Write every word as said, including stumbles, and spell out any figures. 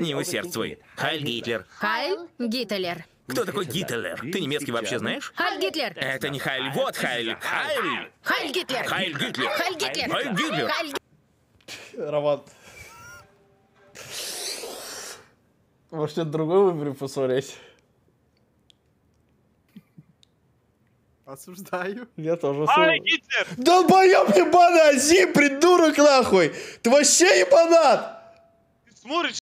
Не усердствуй. Хайль Гитлер. Хайль Гитлер. Кто такой Гитлер? Ты немецкий вообще знаешь? Хайль Гитлер. Это не Хайль. Вот Хайль. Хайль. Хайль Гитлер. Хайль Гитлер. Хайль Гитлер. Хайль Гитлер. Роман. Может, что-то другое выбери посмотреть? Осуждаю. Я тоже сумму. Долбоёб ебаный, Азим, придурок нахуй! Ты вообще ебанат! Ты смотришь?